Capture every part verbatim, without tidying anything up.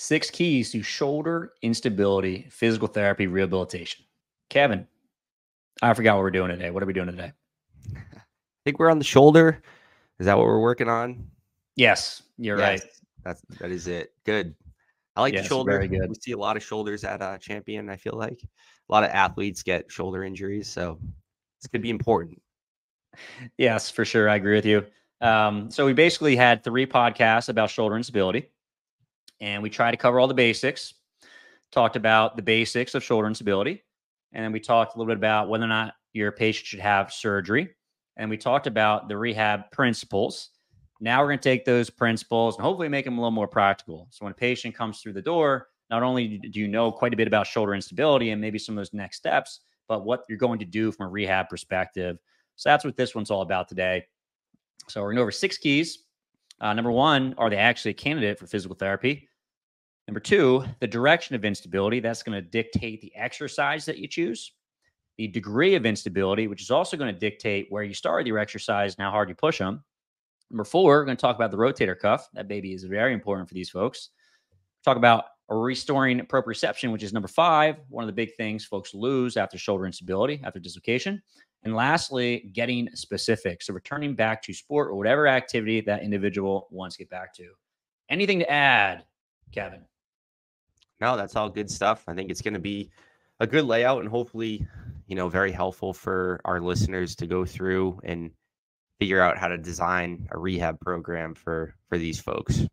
Six keys to shoulder instability, physical therapy, rehabilitation. Kevin, I forgot what we're doing today. What are we doing today? I think we're on the shoulder. Is that what we're working on? Yes, you're yes, right. That's, that is it. Good. I like yes, the shoulder. Very good. We see a lot of shoulders at uh, Champion, I feel like. A lot of athletes get shoulder injuries, so this could be important. Yes, for sure. I agree with you. Um, so we basically had three podcasts about shoulder instability. And we tried to cover all the basics, talked about the basics of shoulder instability. And then we talked a little bit about whether or not your patient should have surgery. And we talked about the rehab principles. Now we're going to take those principles and hopefully make them a little more practical. So when a patient comes through the door, not only do you know quite a bit about shoulder instability and maybe some of those next steps, but what you're going to do from a rehab perspective. So that's what this one's all about today. So we're going over six keys. Uh, number one, are they actually a candidate for physical therapy? Number two, the direction of instability. That's going to dictate the exercise that you choose. The degree of instability, which is also going to dictate where you started your exercise and how hard you push them. Number four, we're going to talk about the rotator cuff. That baby is very important for these folks. Talk about restoring proprioception, which is number five. One of the big things folks lose after shoulder instability, after dislocation. And lastly, getting specific. So returning back to sport or whatever activity that individual wants to get back to. Anything to add, Kevin? No, that's all good stuff. I think it's going to be a good layout and hopefully, you know, very helpful for our listeners to go through and figure out how to design a rehab program for, for these folks.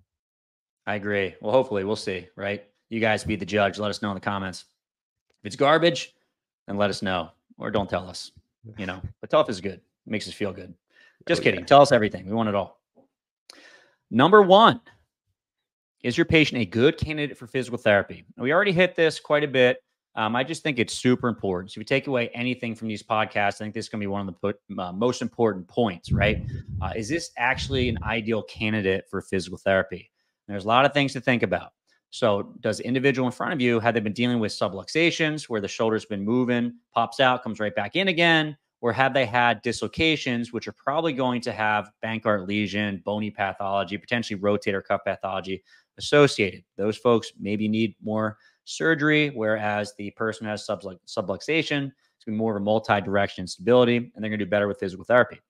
I agree. Well, hopefully we'll see, right? You guys be the judge. Let us know in the comments. If it's garbage, then let us know or don't tell us. You know, but tough is good. It makes us feel good. Just oh, kidding. Yeah. Tell us everything. We want it all. Number one, is your patient a good candidate for physical therapy? We already hit this quite a bit. Um, I just think it's super important. So if you take away anything from these podcasts, I think this is going to be one of the uh, most important points, right? Uh, is this actually an ideal candidate for physical therapy? And there's a lot of things to think about. So does the individual in front of you, have they been dealing with subluxations where the shoulder's been moving, pops out, comes right back in again? Or have they had dislocations, which are probably going to have Bankart lesion, bony pathology, potentially rotator cuff pathology associated? Those folks maybe need more surgery, whereas the person who has sublux subluxation, it's going to be more of a multi-direction instability, and they're going to do better with physical therapy.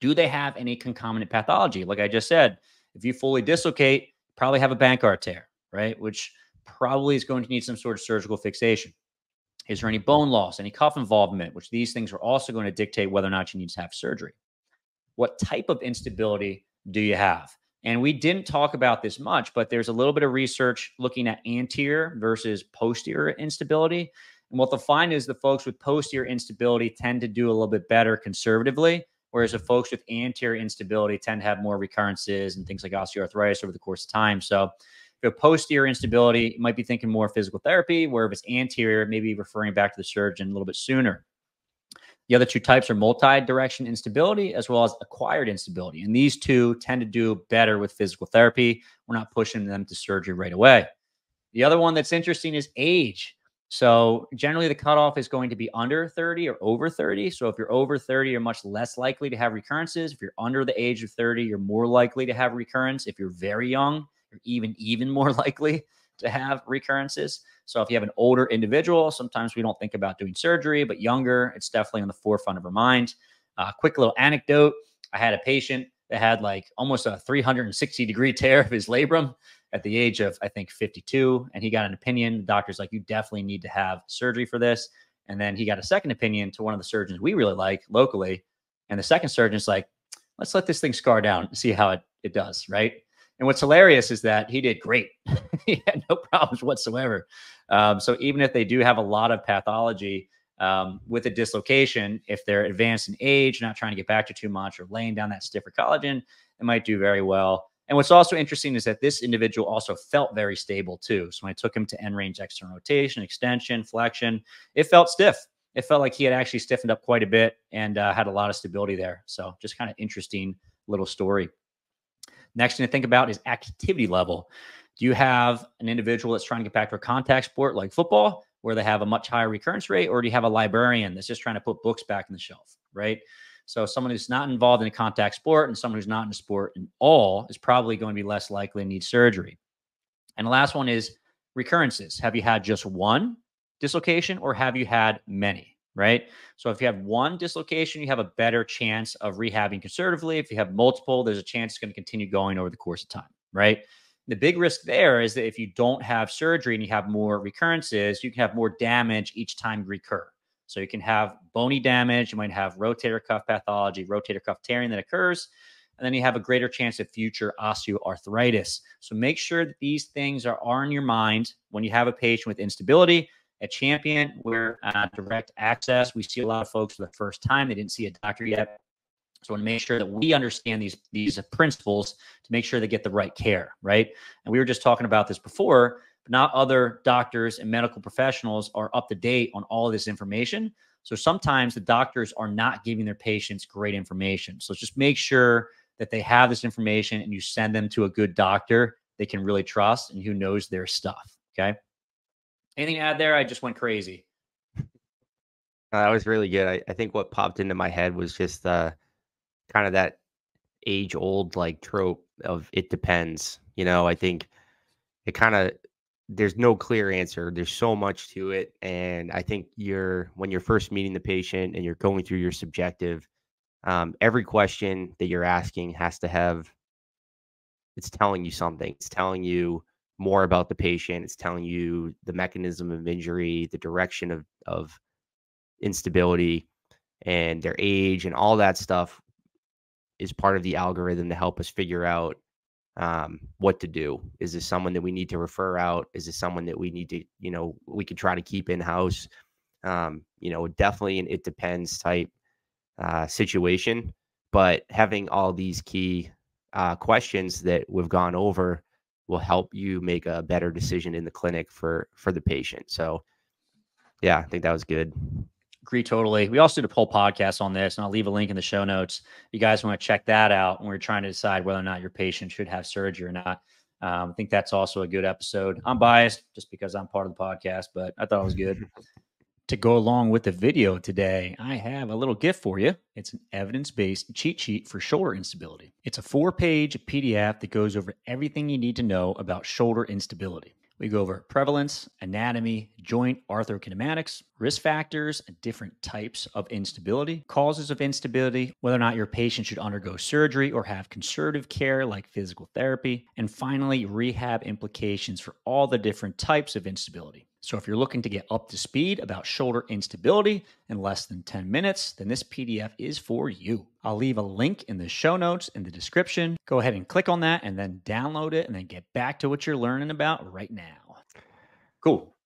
Do they have any concomitant pathology? Like I just said, if you fully dislocate, probably have a Bankart tear, right? Which probably is going to need some sort of surgical fixation. Is there any bone loss, any cuff involvement, which these things are also going to dictate whether or not you need to have surgery? What type of instability do you have? And we didn't talk about this much, but there's a little bit of research looking at anterior versus posterior instability. And what they'll find is the folks with posterior instability tend to do a little bit better conservatively, whereas the folks with anterior instability tend to have more recurrences and things like osteoarthritis over the course of time. So if you have posterior instability, you might be thinking more physical therapy, where if it's anterior, maybe referring back to the surgeon a little bit sooner. The other two types are multi-direction instability as well as acquired instability. And these two tend to do better with physical therapy. We're not pushing them to surgery right away. The other one that's interesting is age. So generally the cutoff is going to be under thirty or over thirty. So if you're over thirty, you're much less likely to have recurrences. If you're under the age of thirty, you're more likely to have recurrence. If you're very young, even even more likely to have recurrences. So if you have an older individual, sometimes we don't think about doing surgery, but younger, it's definitely on the forefront of our mind. Uh, quick little anecdote. I had a patient that had like almost a three hundred sixty degree tear of his labrum at the age of, I think, fifty-two. And he got an opinion. The doctor's like, you definitely need to have surgery for this. And then he got a second opinion to one of the surgeons we really like locally. And the second surgeon's like, let's let this thing scar down and see how it, it does, right? And what's hilarious is that he did great. He had no problems whatsoever. Um, so even if they do have a lot of pathology um, with a dislocation, if they're advanced in age, not trying to get back to too much or laying down that stiffer collagen, it might do very well. And what's also interesting is that this individual also felt very stable too. So when I took him to end range external rotation, extension, flexion, it felt stiff. It felt like he had actually stiffened up quite a bit and uh, had a lot of stability there. So just kind of interesting little story. Next thing to think about is activity level. Do you have an individual that's trying to get back to a contact sport like football where they have a much higher recurrence rate, or do you have a librarian that's just trying to put books back on the shelf, right? So someone who's not involved in a contact sport and someone who's not in a sport at all is probably going to be less likely to need surgery. And the last one is recurrences. Have you had just one dislocation or have you had many, right? So if you have one dislocation, you have a better chance of rehabbing conservatively. If you have multiple, there's a chance it's going to continue going over the course of time, right? The big risk there is that if you don't have surgery and you have more recurrences, you can have more damage each time you recur. So you can have bony damage, you might have rotator cuff pathology, rotator cuff tearing that occurs, and then you have a greater chance of future osteoarthritis. So make sure that these things are, are in your mind when you have a patient with instability. At Champion, we're uh, direct access. We see a lot of folks for the first time. They didn't see a doctor yet. So I want to make sure that we understand these, these principles to make sure they get the right care, right? And we were just talking about this before, but not other doctors and medical professionals are up to date on all of this information. So sometimes the doctors are not giving their patients great information. So just make sure that they have this information and you send them to a good doctor they can really trust and who knows their stuff, okay? Anything to add there? I just went crazy. Uh, that was really good. I, I think what popped into my head was just uh, kind of that age-old like trope of it depends. You know, I think it kind of, there's no clear answer. There's so much to it. And I think you're, when you're first meeting the patient and you're going through your subjective, um, every question that you're asking has to have, it's telling you something. It's telling you more about the patient. It's telling you the mechanism of injury, the direction of, of instability and their age and all that stuff is part of the algorithm to help us figure out um, what to do. Is this someone that we need to refer out? Is this someone that we need to, you know, we could try to keep in house, um, you know, definitely an, it depends type uh, situation, but having all these key uh, questions that we've gone over will help you make a better decision in the clinic for, for the patient. So yeah, I think that was good. Agree totally. We also did a whole podcast on this and I'll leave a link in the show notes. You guys want to check that out when we're trying to decide whether or not your patient should have surgery or not. Um, I think that's also a good episode. I'm biased just because I'm part of the podcast, but I thought it was good. To go along with the video today, I have a little gift for you. It's an evidence-based cheat sheet for shoulder instability. It's a four-page P D F that goes over everything you need to know about shoulder instability. We go over prevalence, anatomy, joint arthrokinematics, risk factors, different types of instability, causes of instability, whether or not your patient should undergo surgery or have conservative care like physical therapy, and finally, rehab implications for all the different types of instability. So if you're looking to get up to speed about shoulder instability in less than ten minutes, then this P D F is for you. I'll leave a link in the show notes in the description. Go ahead and click on that and then download it and then get back to what you're learning about right now. Cool.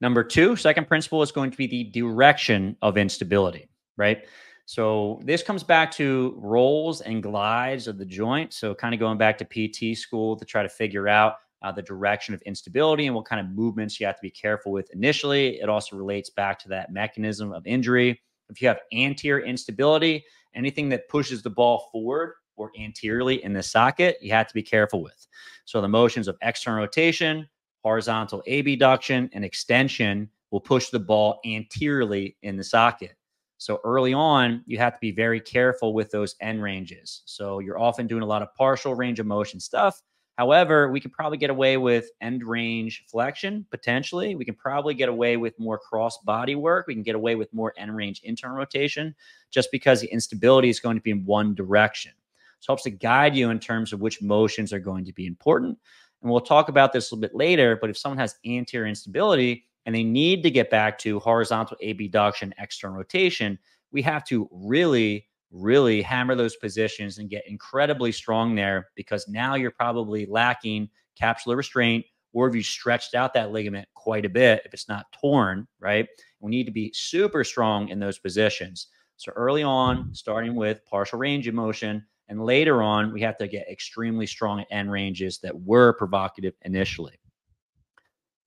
Number two, second principle is going to be the direction of instability, right? So this comes back to rolls and glides of the joint. So kind of going back to P T school to try to figure out Uh, the direction of instability and what kind of movements you have to be careful with initially. It also relates back to that mechanism of injury. If you have anterior instability, anything that pushes the ball forward or anteriorly in the socket, you have to be careful with. So the motions of external rotation, horizontal abduction, and extension will push the ball anteriorly in the socket. So early on, you have to be very careful with those end ranges. So you're often doing a lot of partial range of motion stuff. However, we can probably get away with end range flexion, potentially. We can probably get away with more cross body work. We can get away with more end range internal rotation just because the instability is going to be in one direction. So it helps to guide you in terms of which motions are going to be important. And we'll talk about this a little bit later, but if someone has anterior instability and they need to get back to horizontal abduction, external rotation, we have to really really hammer those positions and get incredibly strong there because now you're probably lacking capsular restraint or if you stretched out that ligament quite a bit, if it's not torn, right? We need to be super strong in those positions. So early on, starting with partial range of motion, and later on, we have to get extremely strong at end ranges that were provocative initially.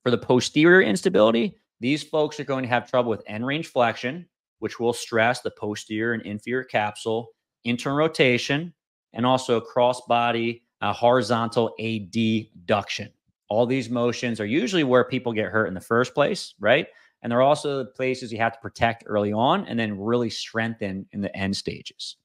For the posterior instability, these folks are going to have trouble with end range flexion, which will stress the posterior and inferior capsule, internal rotation, and also cross-body uh, horizontal adduction. All these motions are usually where people get hurt in the first place, right? And they're also the places you have to protect early on and then really strengthen in the end stages.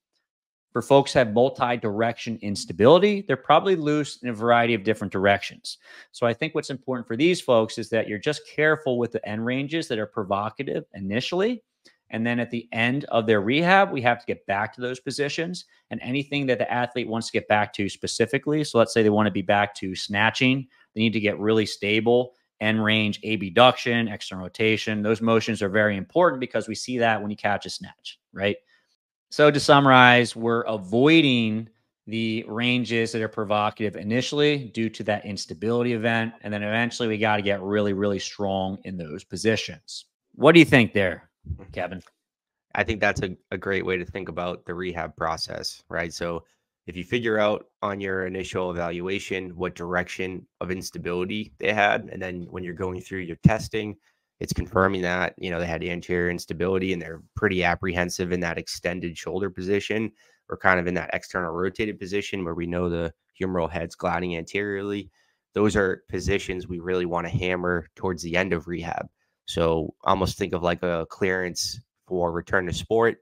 For folks who have multi-direction instability, they're probably loose in a variety of different directions. So I think what's important for these folks is that you're just careful with the end ranges that are provocative initially. And then at the end of their rehab, we have to get back to those positions and anything that the athlete wants to get back to specifically. So let's say they want to be back to snatching. They need to get really stable end range, abduction, external rotation. Those motions are very important because we see that when you catch a snatch, right? So to summarize, we're avoiding the ranges that are provocative initially due to that instability event. And then eventually we got to get really, really strong in those positions. What do you think there, Kevin? I think that's a, a great way to think about the rehab process, right? So if you figure out on your initial evaluation what direction of instability they had, and then when you're going through your testing, it's confirming that, you know, they had anterior instability and they're pretty apprehensive in that extended shoulder position or kind of in that external rotated position where we know the humeral head's gliding anteriorly. Those are positions we really want to hammer towards the end of rehab. So almost think of like a clearance for return to sport.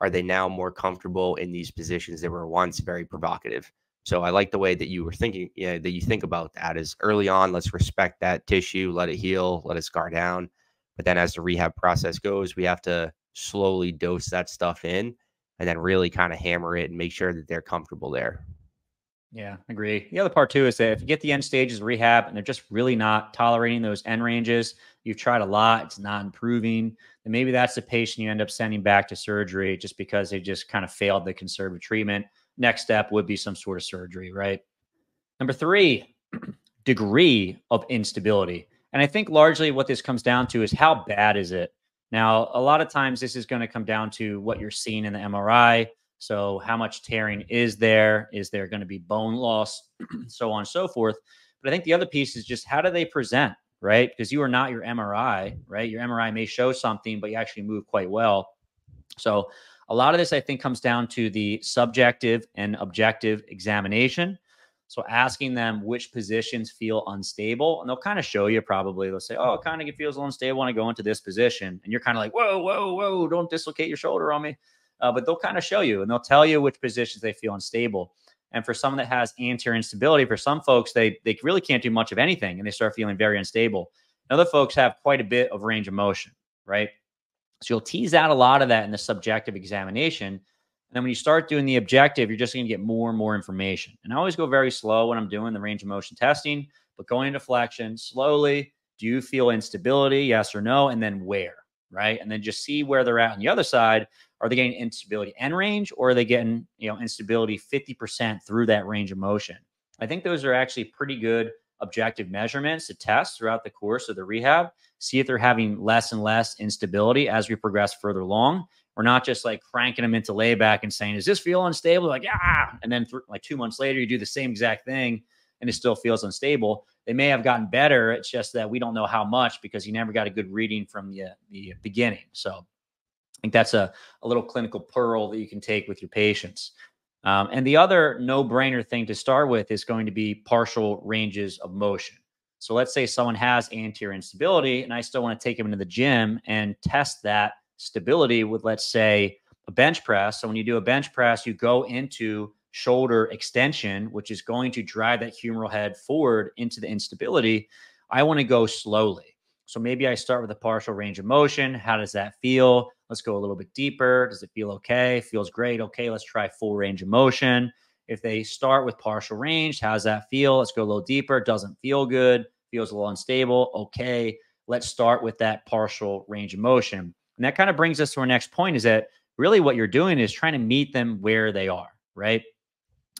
Are they now more comfortable in these positions that were once very provocative? So I like the way that you were thinking, you know, that you think about that is early on, let's respect that tissue, let it heal, let it scar down. But then as the rehab process goes, we have to slowly dose that stuff in and then really kind of hammer it and make sure that they're comfortable there. Yeah, I agree. The other part too is that if you get the end stages of rehab and they're just really not tolerating those end ranges, you've tried a lot, it's not improving, then maybe that's the patient you end up sending back to surgery just because they just kind of failed the conservative treatment. Next step would be some sort of surgery, right? Number three, degree of instability. And I think largely what this comes down to is how bad is it? Now, a lot of times this is going to come down to what you're seeing in the M R I. So how much tearing is there? Is there going to be bone loss? So on and so forth. But I think the other piece is just how do they present, right? Because you are not your M R I, right? Your M R I may show something, but you actually move quite well. So a lot of this, I think, comes down to the subjective and objective examination. So asking them which positions feel unstable, and they'll kind of show you probably. They'll say, oh, it kind of feels unstable when I go into this position. And you're kind of like, whoa, whoa, whoa, don't dislocate your shoulder on me. Uh, but they'll kind of show you and they'll tell you which positions they feel unstable. And for someone that has anterior instability, for some folks, they they really can't do much of anything and they start feeling very unstable. And other folks have quite a bit of range of motion, right? So you'll tease out a lot of that in the subjective examination. And then when you start doing the objective, you're just going to get more and more information. And I always go very slow when I'm doing the range of motion testing, but going into flexion slowly, do you feel instability? Yes or no? And then where, right? And then just see where they're at on the other side. Are they getting instability end range or are they getting, you know, instability fifty percent through that range of motion? I think those are actually pretty good objective measurements to test throughout the course of the rehab, see if they're having less and less instability as we progress further along. We're not just like cranking them into layback and saying, does this feel unstable? Like, ah, and then th like two months later, you do the same exact thing and it still feels unstable. They may have gotten better. It's just that we don't know how much because you never got a good reading from the, the beginning. So I think that's a, a little clinical pearl that you can take with your patients. Um, and the other no-brainer thing to start with is going to be partial ranges of motion. So let's say someone has anterior instability and I still want to take them into the gym and test that stability with, let's say, a bench press. So when you do a bench press, you go into shoulder extension, which is going to drive that humeral head forward into the instability. I want to go slowly. So maybe I start with a partial range of motion. How does that feel? Let's go a little bit deeper. Does it feel okay? Feels great. Okay, let's try full range of motion. If they start with partial range, how does that feel? Let's go a little deeper. Doesn't feel good. Feels a little unstable. Okay, let's start with that partial range of motion. And that kind of brings us to our next point is that really what you're doing is trying to meet them where they are, right?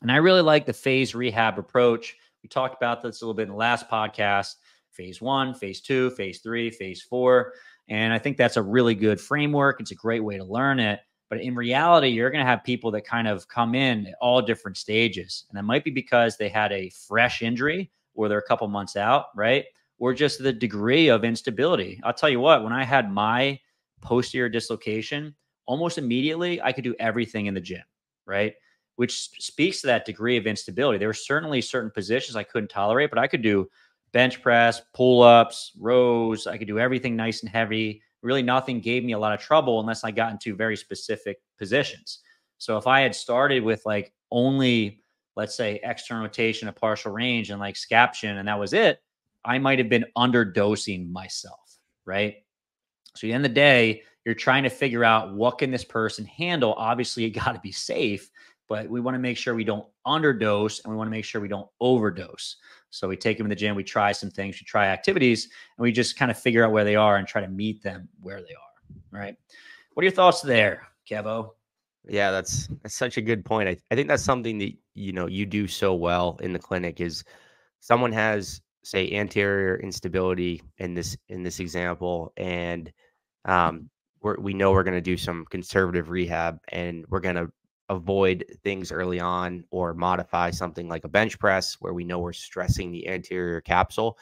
And I really like the phase rehab approach. We talked about this a little bit in the last podcast, phase one, phase two, phase three, phase four. And I think that's a really good framework. It's a great way to learn it. But in reality, you're going to have people that kind of come in at all different stages. And that might be because they had a fresh injury or they're a couple months out, right? Or just the degree of instability. I'll tell you what, when I had my posterior dislocation, almost immediately, I could do everything in the gym, right? Which speaks to that degree of instability. There were certainly certain positions I couldn't tolerate, but I could do bench press, pull-ups, rows. I could do everything nice and heavy. Really nothing gave me a lot of trouble unless I got into very specific positions. So if I had started with like only, let's say, external rotation, a partial range, and like scaption, and that was it, I might have been underdosing myself, right? So at the end of the day, you're trying to figure out what can this person handle. Obviously, you got to be safe, but we want to make sure we don't underdose, and we want to make sure we don't overdose. So we take them to the gym, we try some things, we try activities, and we just kind of figure out where they are and try to meet them where they are, right? What are your thoughts there, Kevo? Yeah, that's, that's such a good point. I, I think that's something that, you know, you do so well in the clinic is someone has, say, anterior instability in this, in this example. And um, we're, we know we're going to do some conservative rehab and we're going to avoid things early on or modify something like a bench press where we know we're stressing the anterior capsule.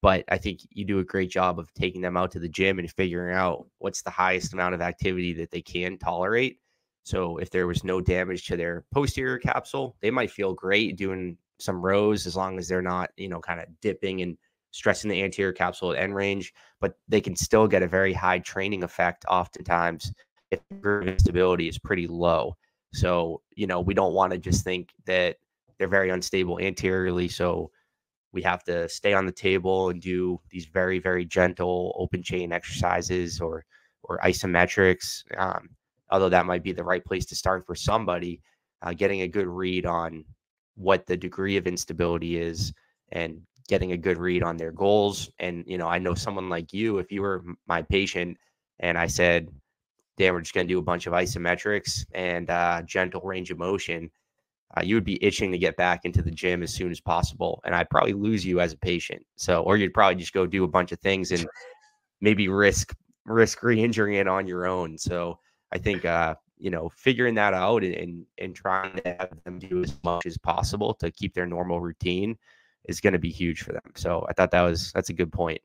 But I think you do a great job of taking them out to the gym and figuring out what's the highest amount of activity that they can tolerate. So if there was no damage to their posterior capsule, they might feel great doing some rows as long as they're not, you know, kind of dipping and stressing the anterior capsule at end range, but they can still get a very high training effect oftentimes if groove instability is pretty low. So, you know, we don't want to just think that they're very unstable anteriorly. So we have to stay on the table and do these very, very gentle open chain exercises or, or isometrics. Um, although that might be the right place to start for somebody, uh, getting a good read on what the degree of instability is and getting a good read on their goals. And, you know, I know someone like you, if you were my patient and I said, damn, we're just going to do a bunch of isometrics and uh, gentle range of motion, uh, you would be itching to get back into the gym as soon as possible. And I'd probably lose you as a patient. So, or you'd probably just go do a bunch of things and maybe risk, risk re-injuring it on your own. So I think, uh, you know, figuring that out and, and trying to have them do as much as possible to keep their normal routine is going to be huge for them. So I thought that was, that's a good point.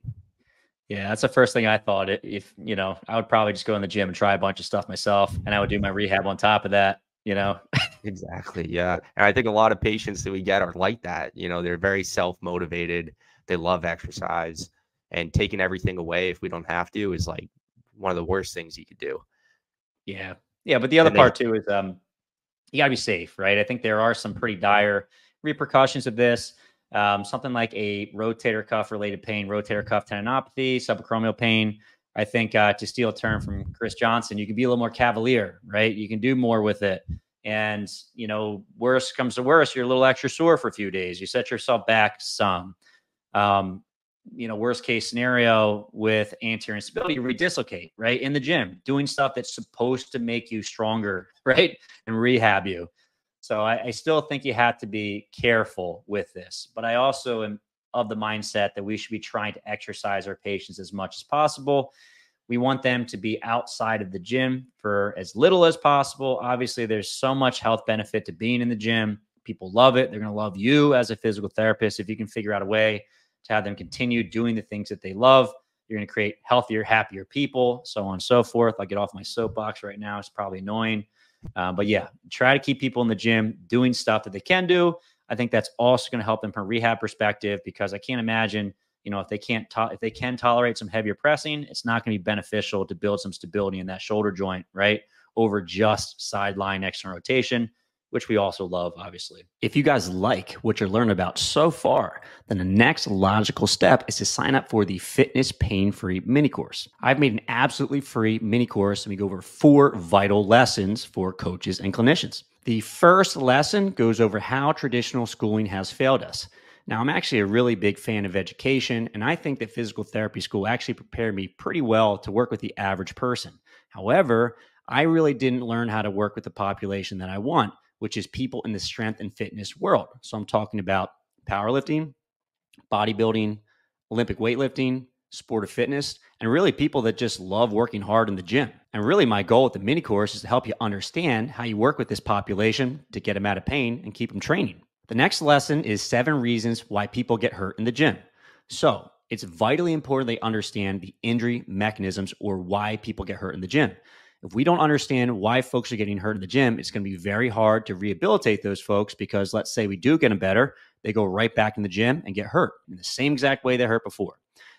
Yeah. That's the first thing I thought. If, you know, I would probably just go in the gym and try a bunch of stuff myself and I would do my rehab on top of that, you know? Exactly. Yeah. And I think a lot of patients that we get are like that, you know, they're very self-motivated. They love exercise, and taking everything away if we don't have to is like one of the worst things you could do. Yeah. Yeah. But the other they, part too is, um, you gotta be safe, right? I think there are some pretty dire repercussions of this. Um, something like a rotator cuff related pain, rotator cuff tendinopathy, subacromial pain. I think, uh, to steal a term from Chris Johnson, you can be a little more cavalier, right? You can do more with it. And, you know, worse comes to worse, you're a little extra sore for a few days. You set yourself back some, um, you know, worst case scenario with anterior instability, you redislocate, right? In the gym, doing stuff that's supposed to make you stronger, right? And rehab you. So I, I still think you have to be careful with this, but I also am of the mindset that we should be trying to exercise our patients as much as possible. We want them to be outside of the gym for as little as possible. Obviously, there's so much health benefit to being in the gym. People love it. They're going to love you as a physical therapist. If you can figure out a way to have them continue doing the things that they love, you're going to create healthier, happier people, so on and so forth. I'll get off my soapbox right now. It's probably annoying. Uh, but yeah, try to keep people in the gym doing stuff that they can do. I think that's also going to help them from a rehab perspective, because I can't imagine, you know, if they can't, if they can tolerate some heavier pressing, it's not going to be beneficial to build some stability in that shoulder joint, right? Over just sideline external rotation, which we also love, obviously. If you guys like what you're learning about so far, then the next logical step is to sign up for the Fitness Pain-Free mini course. I've made an absolutely free mini course, and we go over four vital lessons for coaches and clinicians. The first lesson goes over how traditional schooling has failed us. Now, I'm actually a really big fan of education, and I think that physical therapy school actually prepared me pretty well to work with the average person. However, I really didn't learn how to work with the population that I want, which is people in the strength and fitness world. So I'm talking about powerlifting, bodybuilding, Olympic weightlifting, sport of fitness, and really people that just love working hard in the gym. And really my goal with the mini course is to help you understand how you work with this population to get them out of pain and keep them training. The next lesson is seven reasons why people get hurt in the gym. So it's vitally important they understand the injury mechanisms or why people get hurt in the gym. If we don't understand why folks are getting hurt in the gym, it's going to be very hard to rehabilitate those folks, because let's say we do get them better, they go right back in the gym and get hurt in the same exact way they hurt before.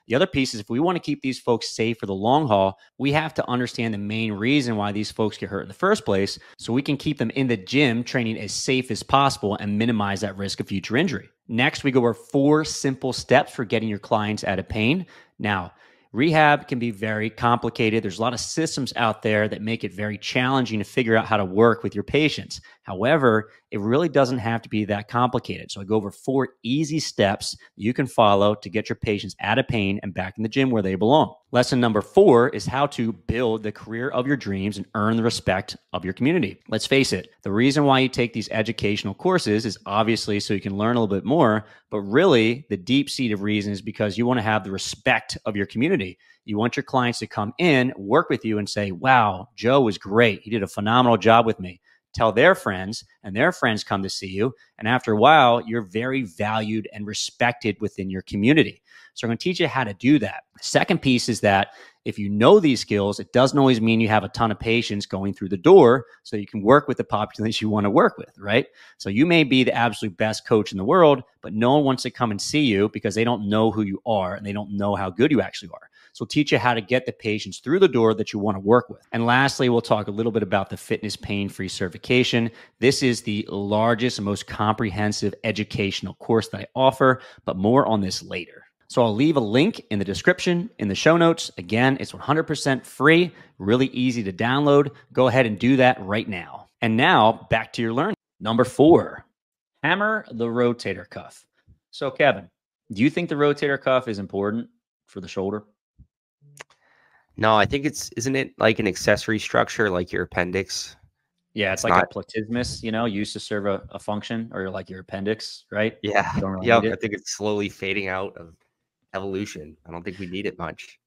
The other piece is, if we want to keep these folks safe for the long haul, we have to understand the main reason why these folks get hurt in the first place, so we can keep them in the gym training as safe as possible and minimize that risk of future injury. Next, we go over four simple steps for getting your clients out of pain. Now, rehab can be very complicated. There's a lot of systems out there that make it very challenging to figure out how to work with your patients. However, it really doesn't have to be that complicated. So I go over four easy steps you can follow to get your patients out of pain and back in the gym where they belong. Lesson number four is how to build the career of your dreams and earn the respect of your community. Let's face it, the reason why you take these educational courses is obviously so you can learn a little bit more, but really the deep-seated reason is because you want to have the respect of your community. You want your clients to come in, work with you, and say, wow, Joe was great. He did a phenomenal job with me. Tell their friends, and their friends come to see you. And after a while, you're very valued and respected within your community. So I'm going to teach you how to do that. The second piece is that if you know these skills, it doesn't always mean you have a ton of patients going through the door, so you can work with the population you want to work with, right? So you may be the absolute best coach in the world, but no one wants to come and see you because they don't know who you are and they don't know how good you actually are. So we'll teach you how to get the patients through the door that you want to work with. And lastly, we'll talk a little bit about the Fitness Pain-Free certification. This is the largest and most comprehensive educational course that I offer, but more on this later. So I'll leave a link in the description, in the show notes. Again, it's one hundred percent free, really easy to download. Go ahead and do that right now. And now back to your learning. Number four, hammer the rotator cuff. So Kevin, do you think the rotator cuff is important for the shoulder? No, I think it's, isn't it like an accessory structure, like your appendix? Yeah, it's, it's like not... a platysmus, you know, used to serve a, a function, or like your appendix, right? Yeah, really yeah. I think it's slowly fading out of evolution. I don't think we need it much.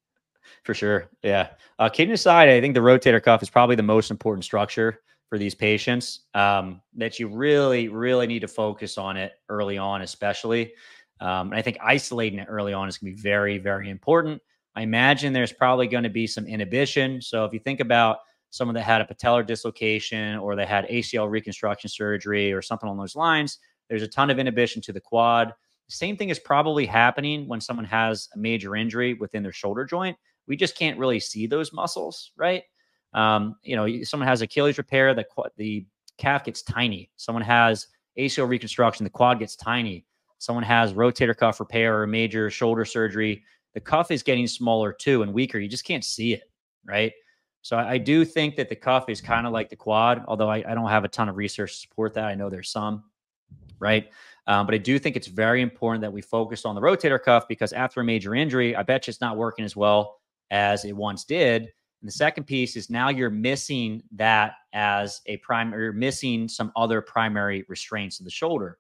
For sure, yeah. Uh, kidding aside, I think the rotator cuff is probably the most important structure for these patients, um, that you really, really need to focus on it early on, especially. Um, and I think isolating it early on is going to be very, very important. I imagine there's probably going to be some inhibition. So if you think about someone that had a patellar dislocation, or they had A C L reconstruction surgery or something along those lines, there's a ton of inhibition to the quad. The same thing is probably happening when someone has a major injury within their shoulder joint. We just can't really see those muscles, right? Um, you know, someone has Achilles repair, the, the calf gets tiny. Someone has A C L reconstruction, the quad gets tiny. Someone has rotator cuff repair or major shoulder surgery, the cuff is getting smaller too and weaker. You just can't see it, right? So I, I do think that the cuff is kind of like the quad, although I, I don't have a ton of research to support that. I know there's some, right? Um, but I do think it's very important that we focus on the rotator cuff, because after a major injury, I bet you it's not working as well as it once did. And the second piece is, now you're missing that as a primary, you're missing some other primary restraints of the shoulder.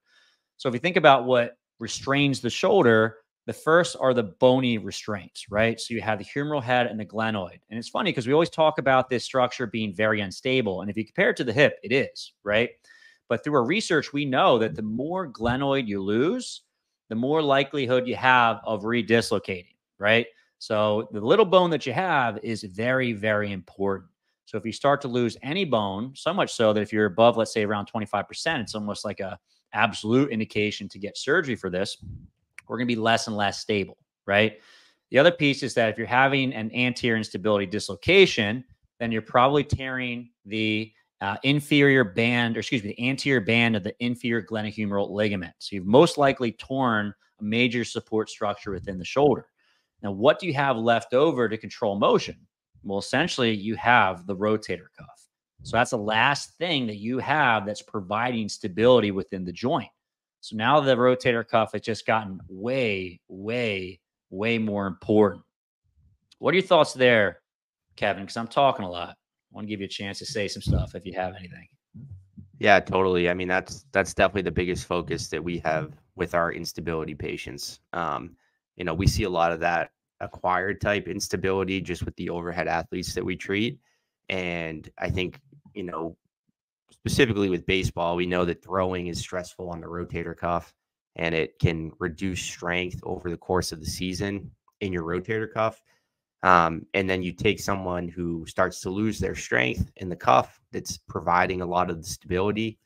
So if you think about what restrains the shoulder, the first are the bony restraints, right? So you have the humeral head and the glenoid. And it's funny because we always talk about this structure being very unstable. And if you compare it to the hip, it is, right? But through our research, we know that the more glenoid you lose, the more likelihood you have of redislocating, right? So the little bone that you have is very, very important. So if you start to lose any bone, so much so that if you're above, let's say around twenty-five percent, it's almost like an absolute indication to get surgery for this. We're going to be less and less stable, right? The other piece is that if you're having an anterior instability dislocation, then you're probably tearing the uh, inferior band, or excuse me, the anterior band of the inferior glenohumeral ligament. So you've most likely torn a major support structure within the shoulder. Now, what do you have left over to control motion? Well, essentially, you have the rotator cuff. So that's the last thing that you have that's providing stability within the joint. So now the rotator cuff has just gotten way, way, way more important. What are your thoughts there, Kevin? Because I'm talking a lot. I want to give you a chance to say some stuff if you have anything. Yeah, totally. I mean, that's that's definitely the biggest focus that we have with our instability patients. Um, you know, we see a lot of that acquired type instability just with the overhead athletes that we treat. And I think, you know, specifically with baseball, we know that throwing is stressful on the rotator cuff, and it can reduce strength over the course of the season in your rotator cuff. Um, and then you take someone who starts to lose their strength in the cuff that's providing a lot of the stability,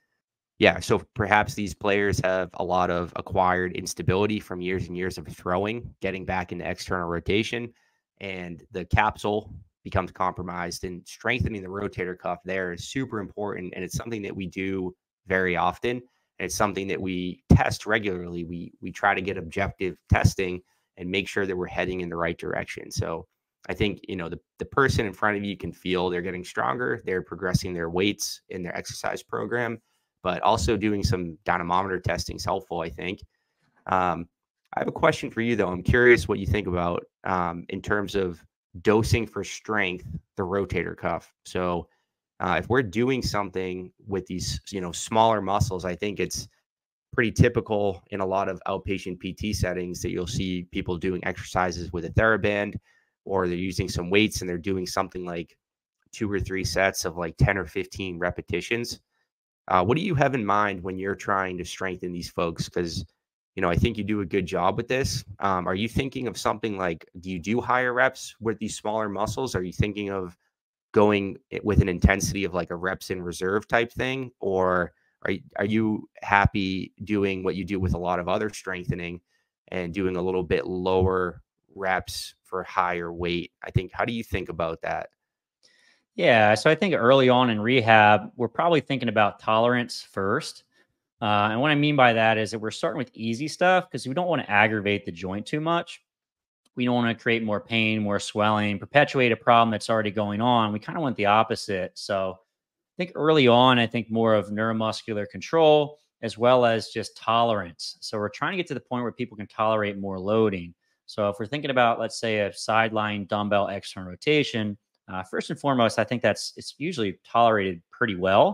Yeah, so perhaps these players have a lot of acquired instability from years and years of throwing, getting back into external rotation, and the capsule becomes compromised, and strengthening the rotator cuff there is super important. And it's something that we do very often. And it's something that we test regularly. We, we try to get objective testing and make sure that we're heading in the right direction. So I think, you know, the, the person in front of you can feel they're getting stronger. They're progressing their weights in their exercise program. But also doing some dynamometer testing is helpful, I think. Um, I have a question for you, though. I'm curious what you think about um, in terms of dosing for strength, the rotator cuff. So uh, if we're doing something with these, you know, smaller muscles, I think it's pretty typical in a lot of outpatient P T settings that you'll see people doing exercises with a TheraBand, or they're using some weights and they're doing something like two or three sets of like ten or fifteen repetitions. Uh, what do you have in mind when you're trying to strengthen these folks? Because, you know, I think you do a good job with this. Um, are you thinking of something like, do you do higher reps with these smaller muscles? Are you thinking of going with an intensity of like a reps in reserve type thing? Or are you, are you happy doing what you do with a lot of other strengthening and doing a little bit lower reps for higher weight? I think, how do you think about that? Yeah. So I think early on in rehab, we're probably thinking about tolerance first. Uh, and what I mean by that is that we're starting with easy stuff because we don't want to aggravate the joint too much. We don't want to create more pain, more swelling, perpetuate a problem that's already going on. We kind of want the opposite. So I think early on, I think more of neuromuscular control as well as just tolerance. So we're trying to get to the point where people can tolerate more loading. So if we're thinking about, let's say, a sideline dumbbell external rotation, Uh, first and foremost, I think that's it's usually tolerated pretty well,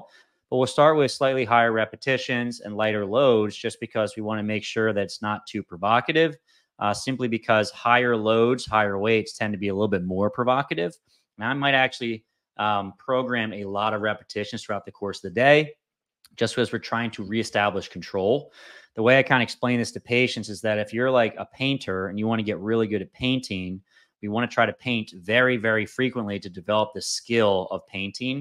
but we'll start with slightly higher repetitions and lighter loads just because we want to make sure that it's not too provocative, uh, simply because higher loads, higher weights tend to be a little bit more provocative. And I might actually um, program a lot of repetitions throughout the course of the day just as we're trying to reestablish control. The way I kind of explain this to patients is that if you're like a painter and you want to get really good at painting, we want to try to paint very, very frequently to develop the skill of painting.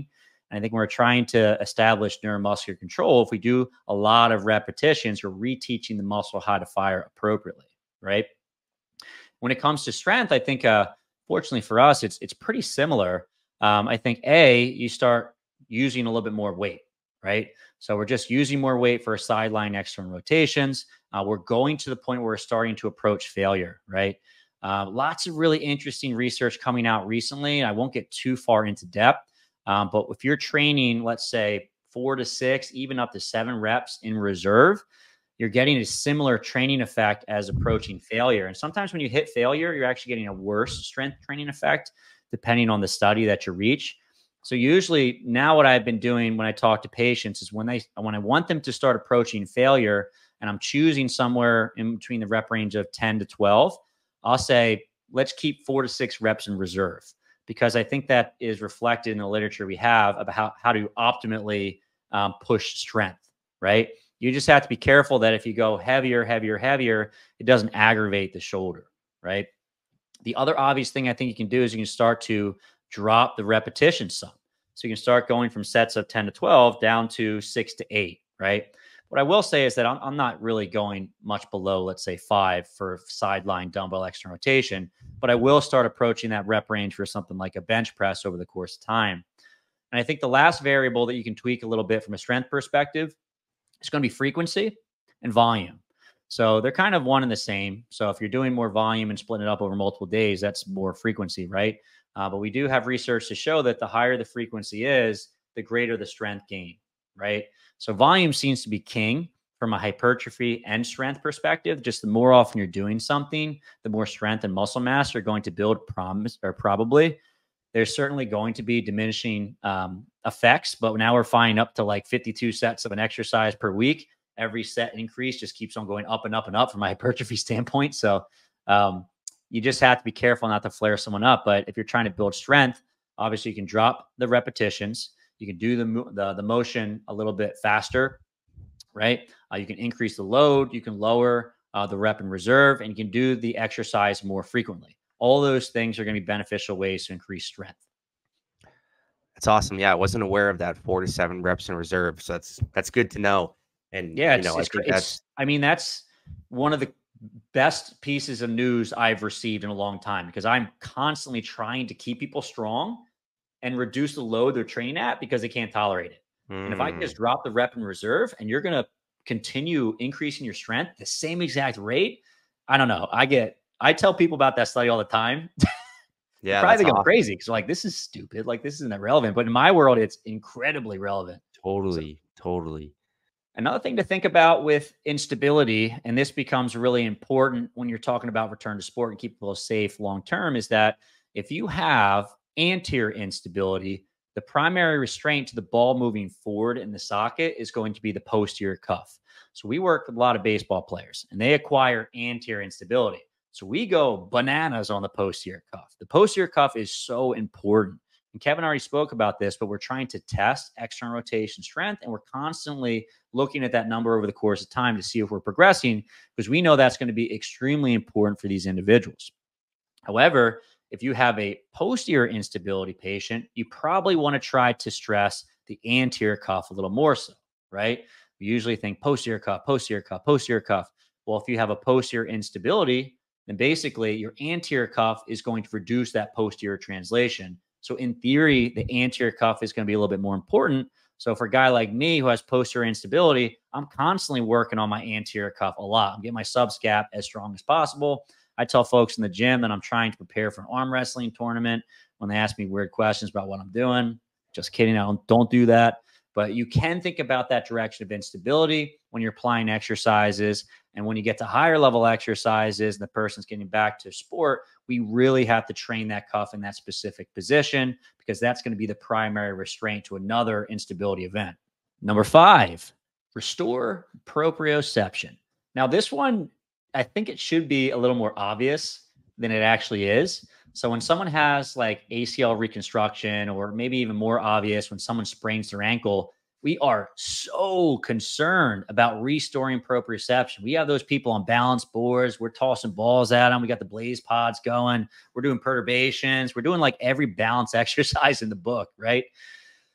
And I think when we're trying to establish neuromuscular control, if we do a lot of repetitions, we're reteaching the muscle how to fire appropriately, right? When it comes to strength, I think, uh, fortunately for us, it's it's pretty similar. Um, I think, A, you start using a little bit more weight, right? So we're just using more weight for sideline external rotations. Uh, we're going to the point where we're starting to approach failure, right? Uh, lots of really interesting research coming out recently. I won't get too far into depth, um, but if you're training, let's say four to six, even up to seven reps in reserve, you're getting a similar training effect as approaching failure. And sometimes when you hit failure, you're actually getting a worse strength training effect, depending on the study that you reach. So usually now what I've been doing when I talk to patients is when they, when I want them to start approaching failure and I'm choosing somewhere in between the rep range of ten to twelve, I'll say, let's keep four to six reps in reserve, because I think that is reflected in the literature we have about how, how to optimally um, push strength, right? You just have to be careful that if you go heavier, heavier, heavier, it doesn't aggravate the shoulder, right? The other obvious thing I think you can do is you can start to drop the repetition some. So you can start going from sets of ten to twelve down to six to eight, right? What I will say is that I'm, I'm not really going much below, let's say, five for sideline dumbbell external rotation, but I will start approaching that rep range for something like a bench press over the course of time. And I think the last variable that you can tweak a little bit from a strength perspective is going to be frequency and volume. So they're kind of one and the same. So if you're doing more volume and splitting it up over multiple days, that's more frequency, right? Uh, but we do have research to show that the higher the frequency is, the greater the strength gain, right? So volume seems to be king from a hypertrophy and strength perspective. Just the more often you're doing something, the more strength and muscle mass are going to build promise, or probably. There's certainly going to be diminishing um, effects, but now we're finding up to like fifty-two sets of an exercise per week. Every set increase just keeps on going up and up and up from a hypertrophy standpoint. So um, you just have to be careful not to flare someone up. But if you're trying to build strength, obviously you can drop the repetitions. You can do the, the, the motion a little bit faster, right? Uh, you can increase the load. You can lower uh, the rep in reserve, and you can do the exercise more frequently. All those things are going to be beneficial ways to increase strength. That's awesome. Yeah, I wasn't aware of that four to seven reps in reserve. So that's that's good to know. And yeah, it's, you know, it's, I think it's, that's I mean, that's one of the best pieces of news I've received in a long time, because I'm constantly trying to keep people strong and reduce the load they're training at because they can't tolerate it. Mm. And if I can just drop the rep in reserve and you're going to continue increasing your strength the same exact rate, I don't know. I get, I tell people about that study all the time. Yeah. Probably go awesome. crazy. Cause like, this is stupid. Like this isn't relevant, but in my world, it's incredibly relevant. Totally. So, totally. Another thing to think about with instability, and this becomes really important when you're talking about return to sport and keep people safe long-term, is that if you have anterior instability, the primary restraint to the ball moving forward in the socket is going to be the posterior cuff. So we work with a lot of baseball players and they acquire anterior instability. So we go bananas on the posterior cuff. The posterior cuff is so important. And Kevin already spoke about this, but we're trying to test external rotation strength, and we're constantly looking at that number over the course of time to see if we're progressing, because we know that's going to be extremely important for these individuals. However, if you have a posterior instability patient, you probably want to try to stress the anterior cuff a little more so, right? We usually think posterior cuff, posterior cuff, posterior cuff. Well, if you have a posterior instability, then basically your anterior cuff is going to reduce that posterior translation. So in theory, the anterior cuff is going to be a little bit more important. So for a guy like me who has posterior instability, I'm constantly working on my anterior cuff a lot. I'm getting my subscap as strong as possible. I tell folks in the gym that I'm trying to prepare for an arm wrestling tournament when they ask me weird questions about what I'm doing. Just kidding. I don't, don't do that. But you can think about that direction of instability when you're applying exercises. And when you get to higher level exercises and the person's getting back to sport, we really have to train that cuff in that specific position, because that's going to be the primary restraint to another instability event. Number five, restore proprioception. Now this one, I think it should be a little more obvious than it actually is. So when someone has like A C L reconstruction, or maybe even more obvious when someone sprains their ankle, we are so concerned about restoring proprioception. We have those people on balance boards. We're tossing balls at them. We got the blaze pods going. We're doing perturbations. We're doing like every balance exercise in the book, right?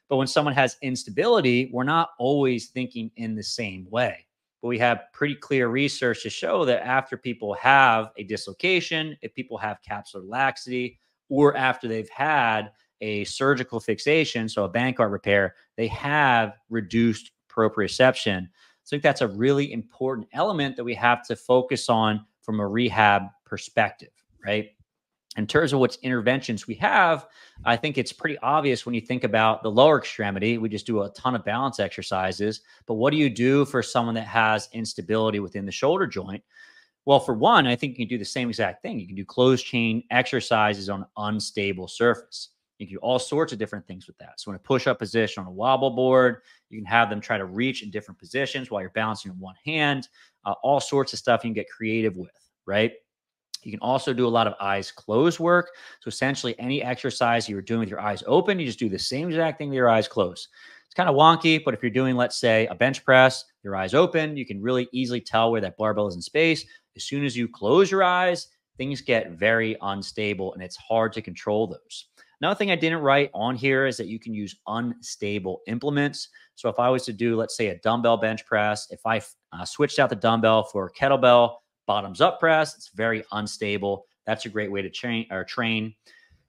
But when someone has instability, we're not always thinking in the same way. But we have pretty clear research to show that after people have a dislocation, if people have capsular laxity, or after they've had a surgical fixation, so a Bankart repair, they have reduced proprioception. So I think that's a really important element that we have to focus on from a rehab perspective, right? In terms of what interventions we have, I think it's pretty obvious when you think about the lower extremity. We just do a ton of balance exercises. But what do you do for someone that has instability within the shoulder joint? Well, for one, I think you can do the same exact thing. You can do closed chain exercises on an unstable surface. You can do all sorts of different things with that. So in a push-up position on a wobble board, you can have them try to reach in different positions while you're balancing in one hand, uh, all sorts of stuff you can get creative with, right? You can also do a lot of eyes closed work. So essentially any exercise you were doing with your eyes open, you just do the same exact thing with your eyes closed. It's kind of wonky, but if you're doing, let's say, a bench press, your eyes open, you can really easily tell where that barbell is in space. As soon as you close your eyes, things get very unstable and it's hard to control those. Another thing I didn't write on here is that you can use unstable implements. So if I was to do, let's say, a dumbbell bench press, if I uh, switched out the dumbbell for a kettlebell bottoms up press, it's very unstable. That's a great way to train or train.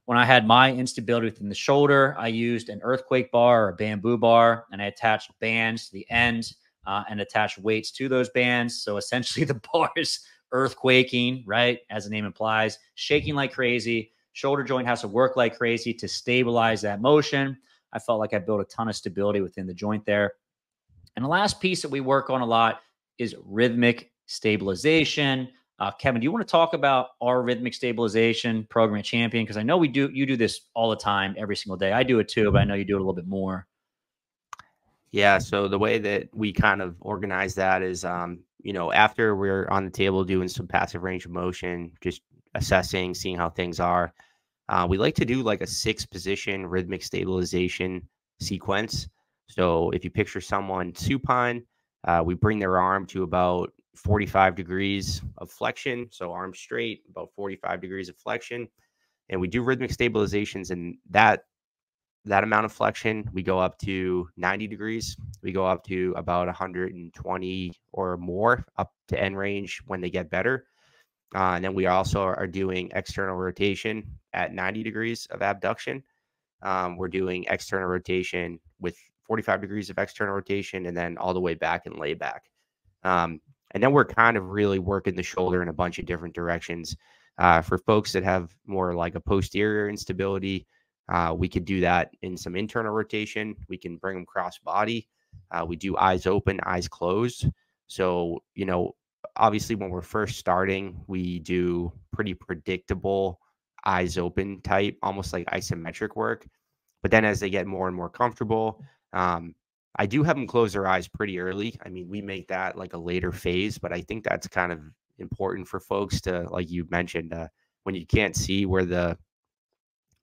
When I had my instability within the shoulder, I used an earthquake bar or a bamboo bar, and I attached bands to the end uh, and attached weights to those bands. So essentially the bar is earthquaking, right? As the name implies, shaking like crazy. Shoulder joint has to work like crazy to stabilize that motion. I felt like I built a ton of stability within the joint there. And the last piece that we work on a lot is rhythmic stabilization. Uh, Kevin, do you want to talk about our rhythmic stabilization program at Champion? Because I know we do, you do this all the time, every single day. I do it too, but I know you do it a little bit more. Yeah. So the way that we kind of organize that is, um, you know, after we're on the table doing some passive range of motion, just assessing, seeing how things are. Uh, we like to do like a six position rhythmic stabilization sequence. So if you picture someone supine, uh, we bring their arm to about forty-five degrees of flexion. So arm straight, about forty-five degrees of flexion. And we do rhythmic stabilizations in that that amount of flexion, we go up to ninety degrees. We go up to about one hundred twenty or more, up to end range when they get better. Uh, and then we also are doing external rotation at ninety degrees of abduction. Um, we're doing external rotation with forty-five degrees of external rotation, and then all the way back and lay back. Um, and then we're kind of really working the shoulder in a bunch of different directions. Uh, for folks that have more like a posterior instability, uh, we could do that in some internal rotation. We can bring them cross body. Uh, we do eyes open, eyes closed. So, you know, obviously when we're first starting, we do pretty predictable eyes open type, almost like isometric work. But then as they get more and more comfortable, um, I do have them close their eyes pretty early. I mean, we make that like a later phase, but I think that's kind of important for folks to, like you mentioned, uh, when you can't see where the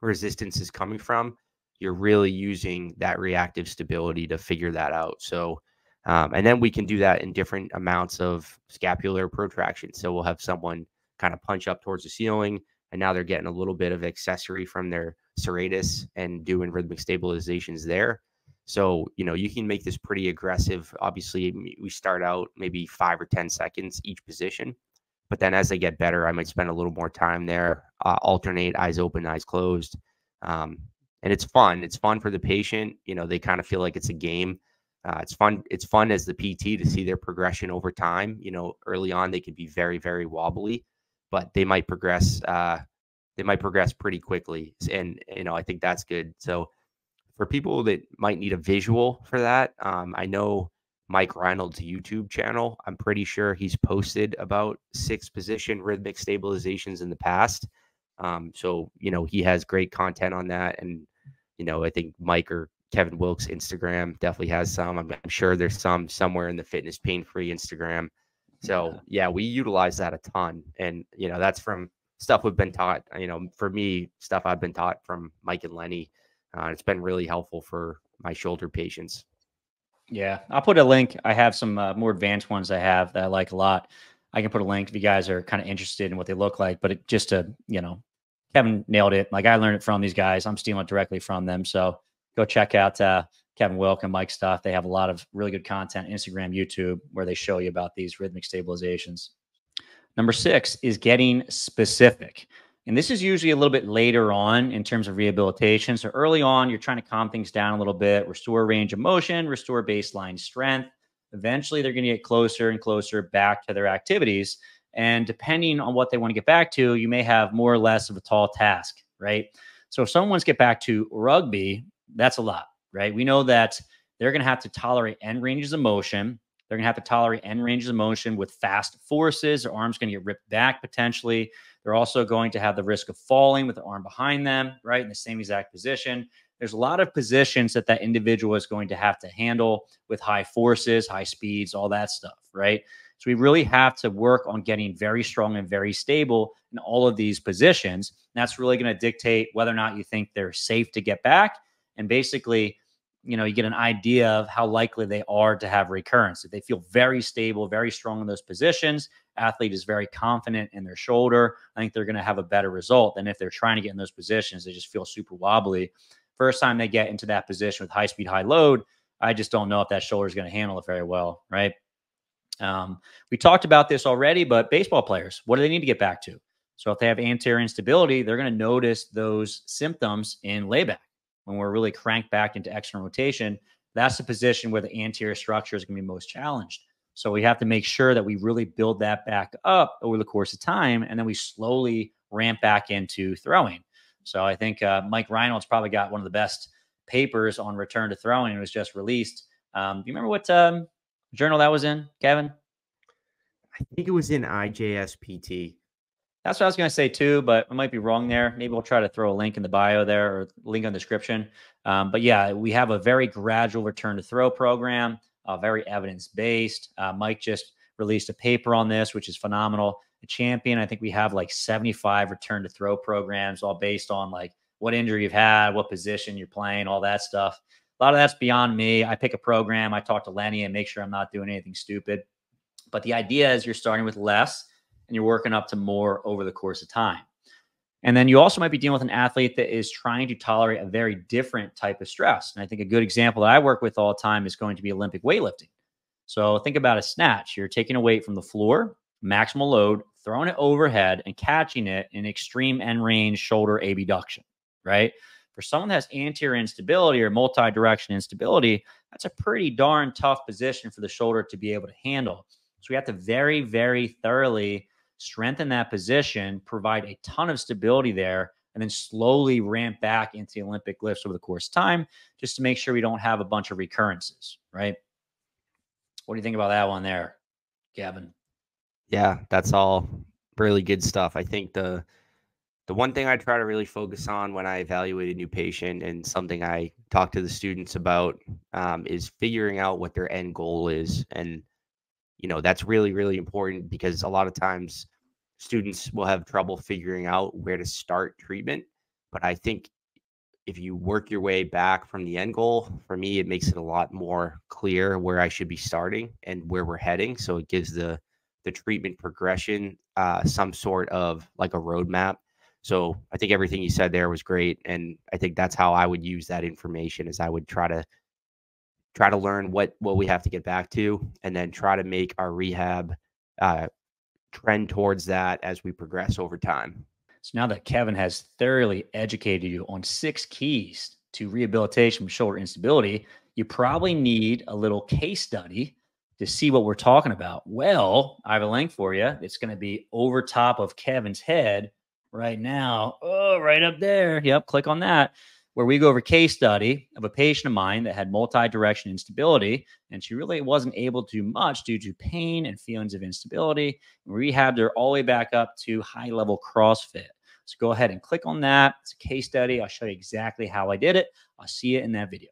resistance is coming from, you're really using that reactive stability to figure that out. So, um, and then we can do that in different amounts of scapular protraction. So we'll have someone kind of punch up towards the ceiling, and now they're getting a little bit of accessory from their serratus and doing rhythmic stabilizations there. So, you know, you can make this pretty aggressive. Obviously, we start out maybe five or ten seconds each position, but then as they get better, I might spend a little more time there, uh, alternate eyes open, eyes closed. Um, and it's fun. It's fun for the patient. You know, they kind of feel like it's a game. Uh, it's fun. It's fun as the P T to see their progression over time. You know, early on, they could be very, very wobbly, but they might progress. Uh, they might progress pretty quickly. And, you know, I think that's good. So, for people that might need a visual for that, um, I know Mike Reynolds' YouTube channel, I'm pretty sure he's posted about six position rhythmic stabilizations in the past. Um, so, you know, he has great content on that. And, you know, I think Mike or Kevin Wilkes' Instagram definitely has some. I'm, I'm sure there's some somewhere in the Fitness Pain-Free Instagram. So, yeah, we utilize that a ton. And, you know, that's from stuff we've been taught, you know, for me, stuff I've been taught from Mike and Lenny. Uh, it's been really helpful for my shoulder patients. Yeah, I'll put a link. I have some uh, more advanced ones I have that I like a lot. I can put a link if you guys are kind of interested in what they look like. But it, just to, you know, Kevin nailed it. Like, I learned it from these guys. I'm stealing it directly from them. So go check out uh, Kevin Wilk and Mike's stuff. They have a lot of really good content, Instagram, YouTube, where they show you about these rhythmic stabilizations. Number six is getting specific. And this is usually a little bit later on in terms of rehabilitation. So early on, you're trying to calm things down a little bit, restore range of motion, restore baseline strength. Eventually, they're going to get closer and closer back to their activities. And depending on what they want to get back to, you may have more or less of a tall task, right? So if someone wants to get back to rugby, that's a lot, right? We know that they're going to have to tolerate end ranges of motion. They're going to have to tolerate end ranges of motion with fast forces. Their arm's going to get ripped back potentially. They're also going to have the risk of falling with the arm behind them, right, in the same exact position. There's a lot of positions that that individual is going to have to handle with high forces, high speeds, all that stuff, right? So we really have to work on getting very strong and very stable in all of these positions. And that's really going to dictate whether or not you think they're safe to get back. And basically, you know, you get an idea of how likely they are to have recurrence. If they feel very stable, very strong in those positions, athlete is very confident in their shoulder, I think they're going to have a better result than if they're trying to get in those positions. They just feel super wobbly. First time they get into that position with high speed, high load, I just don't know if that shoulder is going to handle it very well, right? Um, we talked about this already, but baseball players, what do they need to get back to? So if they have anterior instability, they're going to notice those symptoms in layback. When we're really cranked back into external rotation, that's the position where the anterior structure is going to be most challenged. So we have to make sure that we really build that back up over the course of time, and then we slowly ramp back into throwing. So I think uh, Mike Reynolds probably got one of the best papers on return to throwing. It was just released. Um, do you remember what um, journal that was in, Kevin? I think it was in I J S P T. That's what I was going to say too, but I might be wrong there. Maybe we'll try to throw a link in the bio there or link on the description. Um, but yeah, we have a very gradual return to throw program, uh, very evidence-based. Uh, Mike just released a paper on this, which is phenomenal. The Champion, I think we have like seventy-five return to throw programs, all based on like what injury you've had, what position you're playing, all that stuff. A lot of that's beyond me. I pick a program, I talk to Lenny and make sure I'm not doing anything stupid. But the idea is you're starting with less, and you're working up to more over the course of time. And then you also might be dealing with an athlete that is trying to tolerate a very different type of stress. And I think a good example that I work with all the time is going to be Olympic weightlifting. So think about a snatch. You're taking a weight from the floor, maximal load, throwing it overhead and catching it in extreme end range shoulder abduction, right? For someone that has anterior instability or multi-direction instability, that's a pretty darn tough position for the shoulder to be able to handle. So we have to very, very thoroughly strengthen that position, provide a ton of stability there, and then slowly ramp back into the Olympic lifts over the course of time just to make sure we don't have a bunch of recurrences, right? What do you think about that one there, Gavin? Yeah, that's all really good stuff. I think the the one thing I try to really focus on when I evaluate a new patient, and something I talk to the students about, um, is figuring out what their end goal is. And, you know, that's really, really important, because a lot of times students will have trouble figuring out where to start treatment. But I think if you work your way back from the end goal, for me, it makes it a lot more clear where I should be starting and where we're heading. So it gives the the treatment progression uh, some sort of like a roadmap. So I think everything you said there was great. And I think that's how I would use that information, is I would try to try to learn what, what we have to get back to, and then try to make our rehab uh, trend towards that as we progress over time. So now that Kevin has thoroughly educated you on six keys to rehabilitation from shoulder instability, you probably need a little case study to see what we're talking about. Well, I have a link for you. It's going to be over top of Kevin's head right now. Oh, right up there. Yep. Click on that, where we go over case study of a patient of mine that had multi-direction instability, and she really wasn't able to do much due to pain and feelings of instability. Rehabbed her all the way back up to high-level CrossFit. So go ahead and click on that. It's a case study. I'll show you exactly how I did it. I'll see you in that video.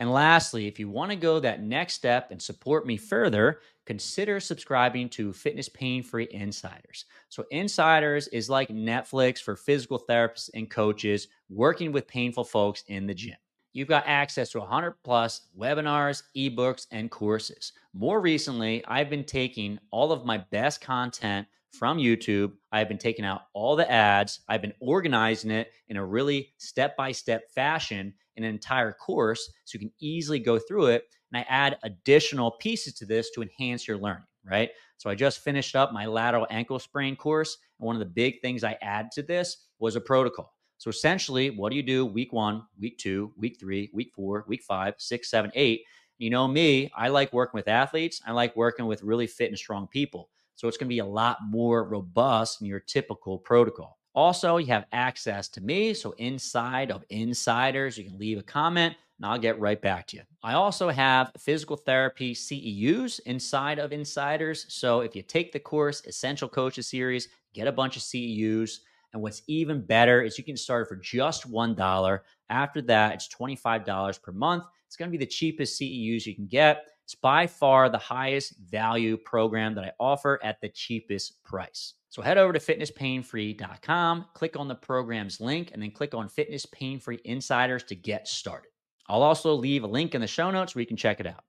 And lastly, if you want to go that next step and support me further, consider subscribing to Fitness Pain-Free Insiders. So Insiders is like Netflix for physical therapists and coaches working with painful folks in the gym. You've got access to one hundred plus webinars, ebooks, and courses. More recently, I've been taking all of my best content from YouTube. I've been taking out all the ads. I've been organizing it in a really step-by-step fashion in an entire course, so you can easily go through it. And I add additional pieces to this to enhance your learning, right? So I just finished up my lateral ankle sprain course. And one of the big things I add to this was a protocol. So essentially, what do you do week one, week two, week three, week four, week five, six, seven, eight? You know me, I like working with athletes. I like working with really fit and strong people. So it's going to be a lot more robust than your typical protocol. Also, you have access to me. So inside of Insiders, you can leave a comment and I'll get right back to you. I also have physical therapy C E Us inside of Insiders. So if you take the course, Essential Coaches Series, get a bunch of C E Us. And what's even better is you can start for just one dollar. After that, it's twenty-five dollars per month. It's going to be the cheapest C E Us you can get. It's by far the highest value program that I offer at the cheapest price. So head over to fitness pain free dot com, click on the program's link, and then click on Fitness Pain-Free Insiders to get started. I'll also leave a link in the show notes where you can check it out.